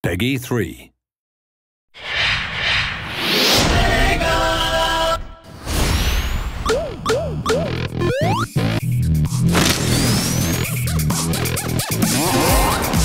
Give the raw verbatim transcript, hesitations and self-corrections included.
Peggy three. Peggy!